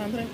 Andrés.